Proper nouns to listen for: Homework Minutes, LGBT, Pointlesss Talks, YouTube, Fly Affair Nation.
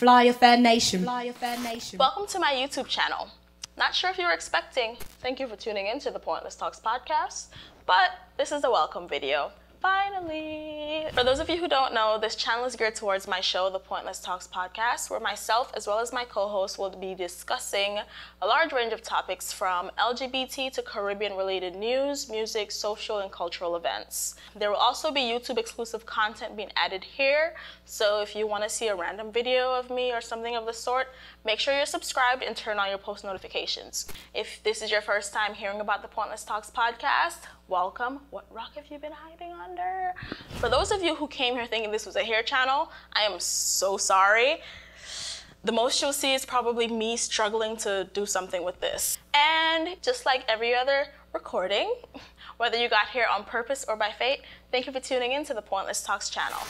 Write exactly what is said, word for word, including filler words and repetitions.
Fly Affair Nation. Fly Affair Nation. Welcome to my YouTube channel. Not sure if you were expecting. Thank you for tuning in to the Pointlesss Talks podcast, but this is a welcome video. Finally! For those of you who don't know, this channel is geared towards my show, the Pointlesss Talks podcast, where myself as well as my co-host will be discussing a large range of topics from L G B T to Caribbean-related news, music, social, and cultural events. There will also be YouTube-exclusive content being added here, so if you want to see a random video of me or something of the sort, make sure you're subscribed and turn on your post notifications. If this is your first time hearing about the Pointlesss Talks podcast, welcome. What rock have you been hiding under? For those of you who came here thinking this was a hair channel, I am so sorry. The most you'll see is probably me struggling to do something with this. And just like every other recording, whether you got here on purpose or by fate, thank you for tuning in to the Pointlesss Talks channel.